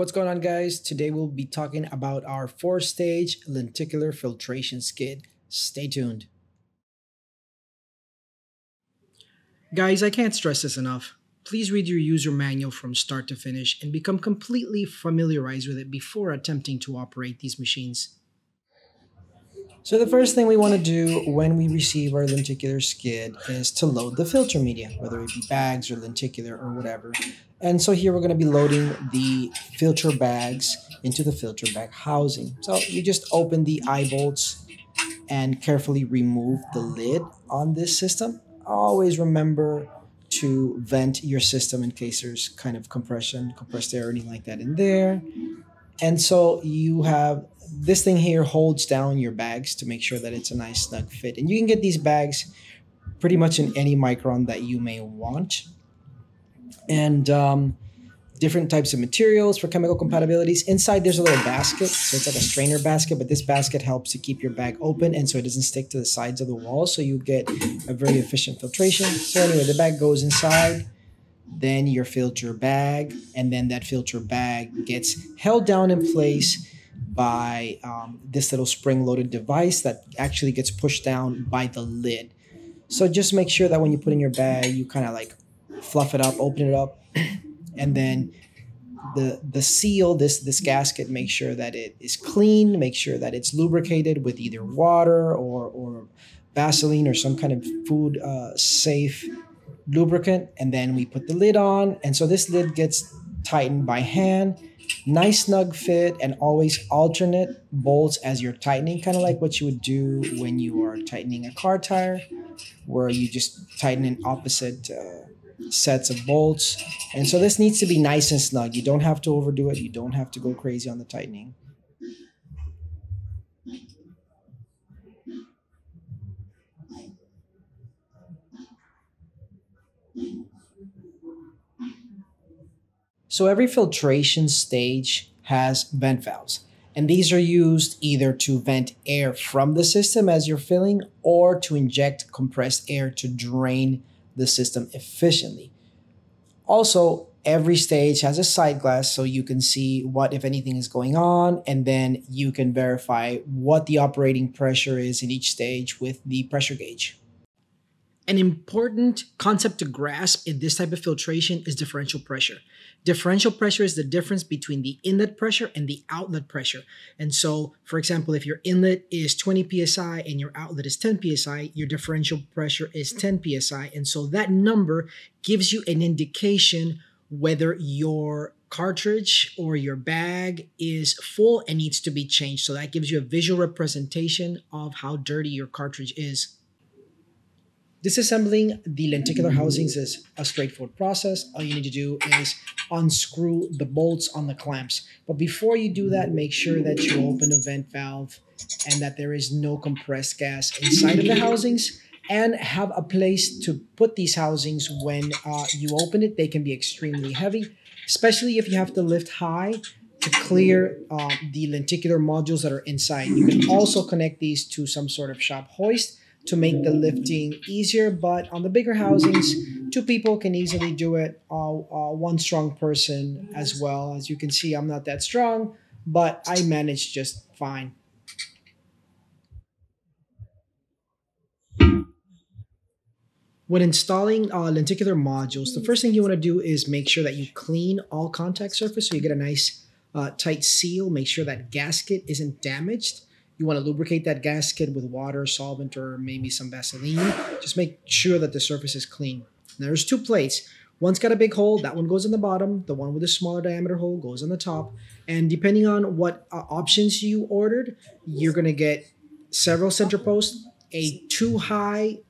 What's going on, guys? Today we'll be talking about our 4-stage lenticular filtration skid. Stay tuned. Guys, I can't stress this enough. Please read your user manual from start to finish and become completely familiarized with it before attempting to operate these machines. So the first thing we want to do when we receive our lenticular skid is to load the filter media, whether it be bags or lenticular or whatever. And so here we're going to be loading the filter bags into the filter bag housing. So you just open the eye bolts and carefully remove the lid on this system. Always remember to vent your system in case there's kind of compressed air or anything like that in there. And so you have this thing here holds down your bags to make sure that it's a nice snug fit. And you can get these bags pretty much in any micron that you may want. And different types of materials for chemical compatibilities. Inside there's a little basket, so it's like a strainer basket, but this basket helps to keep your bag open and so it doesn't stick to the sides of the wall, so you get a very efficient filtration. So anyway, the bag goes inside, then your filter bag, and then that filter bag gets held down in place by this little spring-loaded device that actually gets pushed down by the lid. So just make sure that when you put in your bag, you kind of like fluff it up, open it up, and then the seal, this gasket, make sure that it is clean, make sure that it's lubricated with either water or Vaseline or some kind of food safe lubricant, and then we put the lid on. And so this lid gets tightened by hand. Nice snug fit, and always alternate bolts as you're tightening, kind of like what you would do when you are tightening a car tire, where you just tighten in opposite sets of bolts. And so this needs to be nice and snug. You don't have to overdo it. You don't have to go crazy on the tightening. So every filtration stage has vent valves, and these are used either to vent air from the system as you're filling or to inject compressed air to drain the system efficiently. Also, every stage has a sight glass so you can see what, if anything, is going on, and then you can verify what the operating pressure is in each stage with the pressure gauge. An important concept to grasp in this type of filtration is differential pressure. Differential pressure is the difference between the inlet pressure and the outlet pressure. And so, for example, if your inlet is 20 PSI and your outlet is 10 PSI, your differential pressure is 10 PSI. And so that number gives you an indication whether your cartridge or your bag is full and needs to be changed. So that gives you a visual representation of how dirty your cartridge is. Disassembling the lenticular housings is a straightforward process. All you need to do is unscrew the bolts on the clamps. But before you do that, make sure that you open the vent valve and that there is no compressed gas inside of the housings, and have a place to put these housings when you open it. They can be extremely heavy, especially if you have to lift high to clear the lenticular modules that are inside. You can also connect these to some sort of shop hoist to make the lifting easier, but on the bigger housings, 2 people can easily do it, 1 strong person as well. As you can see, I'm not that strong, but I manage just fine. When installing lenticular modules, the first thing you want to do is make sure that you clean all contact surface so you get a nice tight seal. Make sure that gasket isn't damaged. You want to lubricate that gasket with water, solvent, or maybe some Vaseline. Just make sure that the surface is clean. Now, there's 2 plates. One's got a big hole. That one goes on the bottom. The one with a smaller diameter hole goes on the top. And depending on what options you ordered, you're going to get several center posts. A 2-high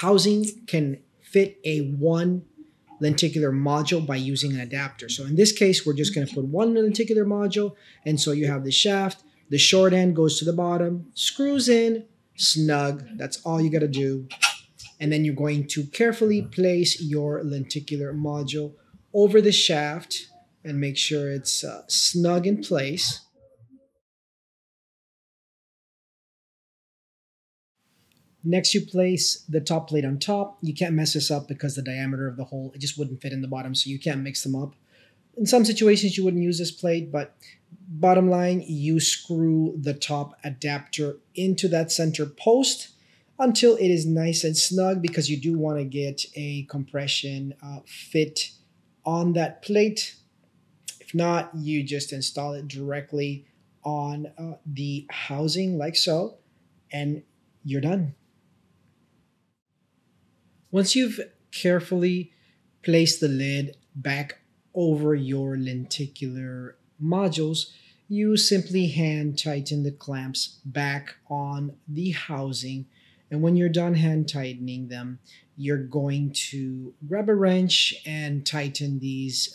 housing can fit a 1 lenticular module by using an adapter. So in this case, we're just going to put 1 lenticular module. And so you have the shaft. The short end goes to the bottom, screws in, snug. That's all you got to do. And then you're going to carefully place your lenticular module over the shaft and make sure it's snug in place. Next, you place the top plate on top. You can't mess this up because the diameter of the hole, it just wouldn't fit in the bottom, so you can't mix them up. In some situations, you wouldn't use this plate, but bottom line, you screw the top adapter into that center post until it is nice and snug, because you do want to get a compression fit on that plate. If not, you just install it directly on the housing like so, and you're done. Once you've carefully placed the lid back over your lenticular modules, you simply hand tighten the clamps back on the housing. And when you're done hand tightening them, you're going to grab a wrench and tighten these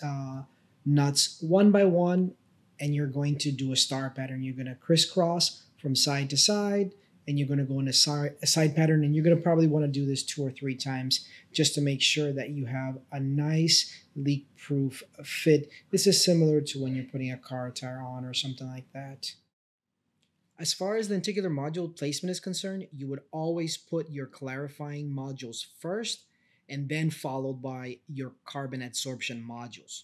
nuts one by one. And you're going to do a star pattern. You're going to crisscross from side to side, and you're going to go in a side pattern, and you're going to probably want to do this 2 or 3 times just to make sure that you have a nice leak-proof fit. This is similar to when you're putting a car tire on or something like that. As far as lenticular module placement is concerned, you would always put your clarifying modules first and then followed by your carbon adsorption modules.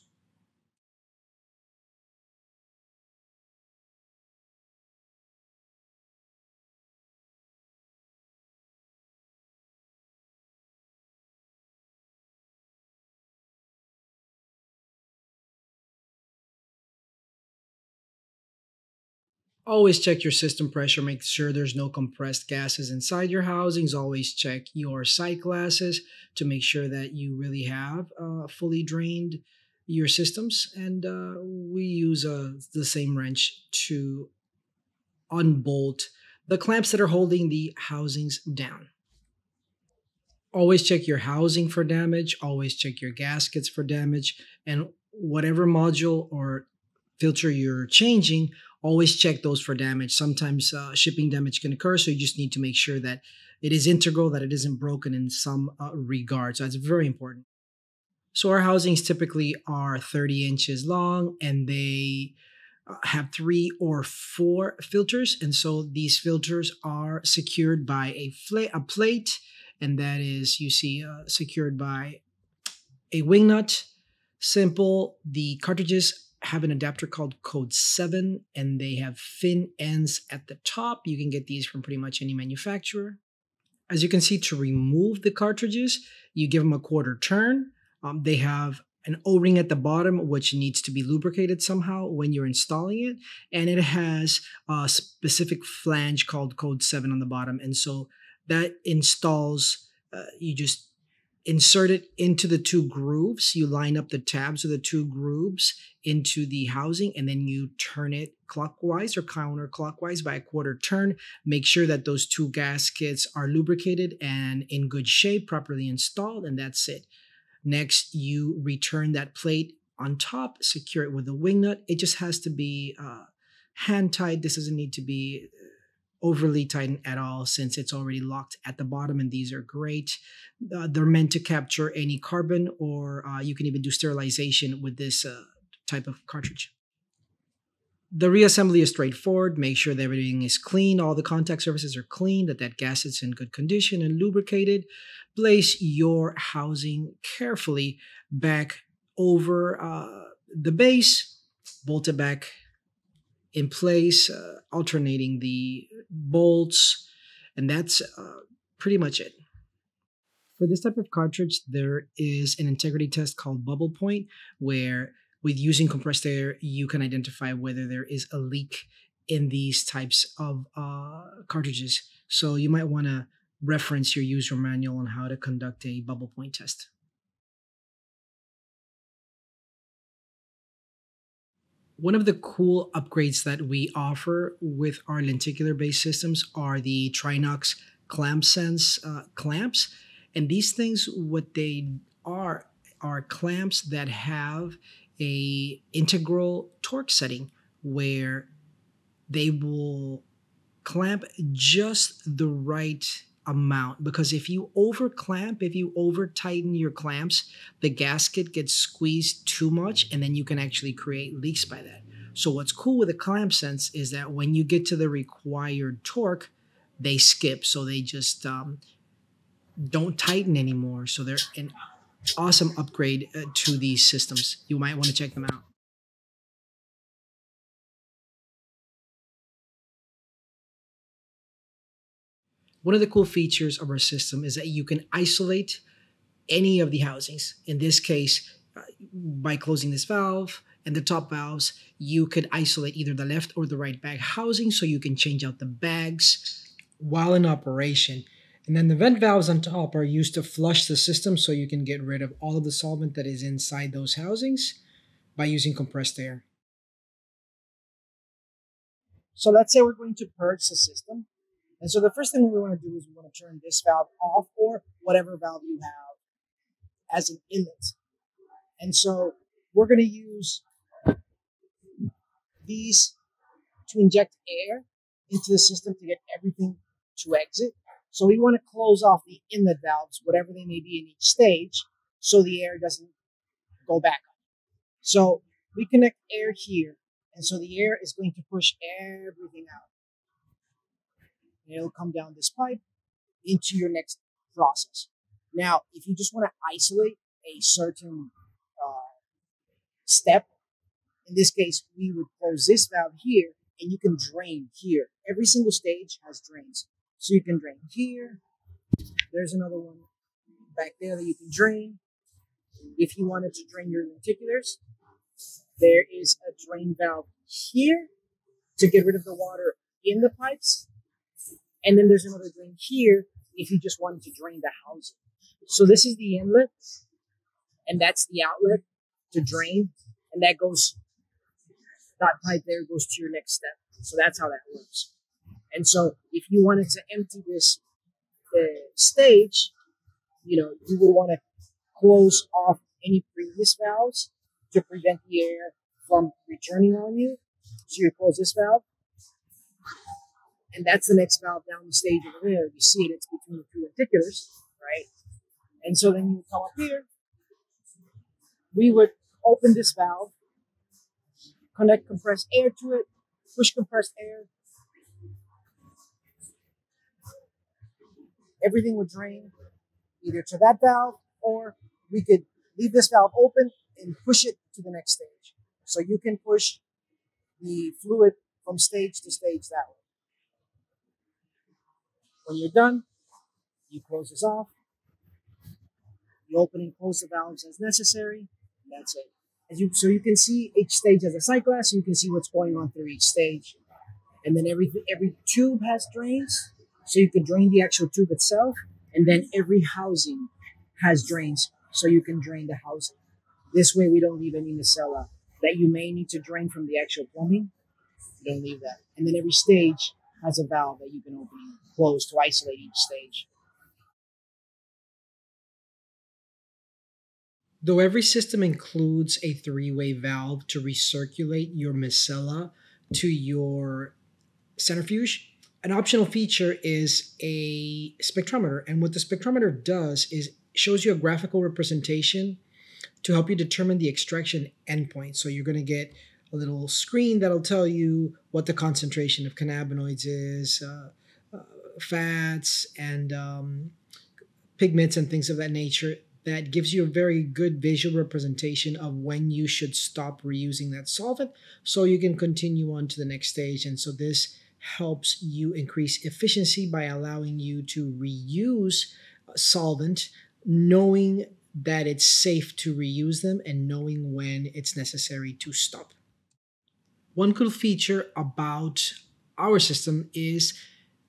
Always check your system pressure, make sure there's no compressed gases inside your housings. Always check your sight glasses to make sure that you really have fully drained your systems. And we use the same wrench to unbolt the clamps that are holding the housings down. Always check your housing for damage. Always check your gaskets for damage. And whatever module or filter you're changing, always check those for damage. Sometimes shipping damage can occur, so you just need to make sure that it is integral, that it isn't broken in some regard. So that's very important. So our housings typically are 30 inches long, and they have 3 or 4 filters. And so these filters are secured by a plate, and that is, you see, secured by a wing nut. Simple. The cartridges have an adapter called Code 7, and they have fin ends at the top. You can get these from pretty much any manufacturer. As you can see, to remove the cartridges, you give them a quarter turn. They have an O ring at the bottom, which needs to be lubricated somehow when you're installing it. And it has a specific flange called Code 7 on the bottom. And so that installs, you just insert it into the 2 grooves. You line up the tabs of the 2 grooves into the housing, and then you turn it clockwise or counterclockwise by a quarter turn. Make sure that those 2 gaskets are lubricated and in good shape, properly installed, and that's it. Next, you return that plate on top, secure it with a wing nut. It just has to be hand tied. This doesn't need to be overly tightened at all, since it's already locked at the bottom, and these are great. They're meant to capture any carbon, or you can even do sterilization with this type of cartridge. The reassembly is straightforward. Make sure that everything is clean, all the contact surfaces are clean, that gasket's in good condition and lubricated. Place your housing carefully back over the base, bolt it back in place, alternating the bolts, and that's pretty much it. For this type of cartridge, there is an integrity test called bubble point, where with using compressed air, you can identify whether there is a leak in these types of cartridges. So you might want to reference your user manual on how to conduct a bubble point test. One of the cool upgrades that we offer with our lenticular-based systems are the Trinox ClampSense clamps. And these things, what they are clamps that have an integral torque setting, where they will clamp just the right amount, because if you over clamp, if you over tighten your clamps, the gasket gets squeezed too much, and then you can actually create leaks by that. So what's cool with the ClampSense is that when you get to the required torque, they skip, so they just don't tighten anymore. So they're an awesome upgrade to these systems. You might want to check them out. One of the cool features of our system is that you can isolate any of the housings. In this case, by closing this valve and the top valves, you could isolate either the left or the right bag housing, so you can change out the bags while in operation. And then the vent valves on top are used to flush the system, so you can get rid of all of the solvent that is inside those housings by using compressed air. So let's say we're going to purge the system. And so the first thing we want to do is we want to turn this valve off, or whatever valve you have as an inlet. And so we're going to use these to inject air into the system to get everything to exit. So we want to close off the inlet valves, whatever they may be in each stage, so the air doesn't go back up. So we connect air here, and so the air is going to push everything out. It'll come down this pipe into your next process. Now, if you just want to isolate a certain step, in this case, we would close this valve here, and you can drain here. Every single stage has drains. So you can drain here. There's another one back there that you can drain. If you wanted to drain your lenticulars, there is a drain valve here to get rid of the water in the pipes. And then there's another drain here if you just wanted to drain the housing. So this is the inlet, and that's the outlet to drain. And that goes, that pipe there goes to your next step. So that's how that works. And so if you wanted to empty this stage, you know, you would want to close off any previous valves to prevent the air from returning on you. So you close this valve. And that's the next valve down the stage over there. You see it, it's between the two lenticulars, right? And so then you come up here. We would open this valve, connect compressed air to it, push compressed air. Everything would drain either to that valve, or we could leave this valve open and push it to the next stage. So you can push the fluid from stage to stage that way. When you're done, you close this off. You open and close the valves as necessary. And that's it. So you can see each stage has a sight glass, so you can see what's going on through each stage. And then every tube has drains, so you can drain the actual tube itself. And then every housing has drains, so you can drain the housing. This way, we don't leave any miscella that you may need to drain from the actual plumbing. You don't leave that. And then every stage has a valve that you can open and close to isolate each stage. Though every system includes a three-way valve to recirculate your miscella to your centrifuge, an optional feature is a spectrometer. And what the spectrometer does is shows you a graphical representation to help you determine the extraction endpoint. So you're going to get a little screen that'll tell you what the concentration of cannabinoids is, fats, and pigments and things of that nature. That gives you a very good visual representation of when you should stop reusing that solvent, so you can continue on to the next stage. And so this helps you increase efficiency by allowing you to reuse solvent, knowing that it's safe to reuse them and knowing when it's necessary to stop. One cool feature about our system is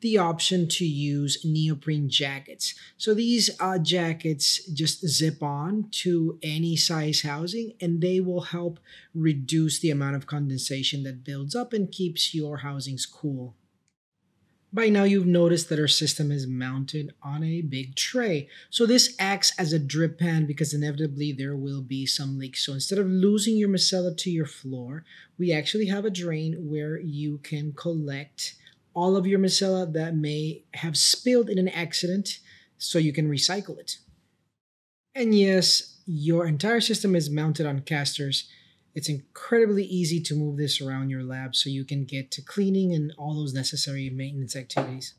the option to use neoprene jackets. So these jackets just zip on to any size housing, and they will help reduce the amount of condensation that builds up and keeps your housings cool. By now, you've noticed that our system is mounted on a big tray. So this acts as a drip pan because inevitably there will be some leaks. So instead of losing your miscella to your floor, we actually have a drain where you can collect all of your miscella that may have spilled in an accident, so you can recycle it. And yes, your entire system is mounted on casters. It's incredibly easy to move this around your lab so you can get to cleaning and all those necessary maintenance activities.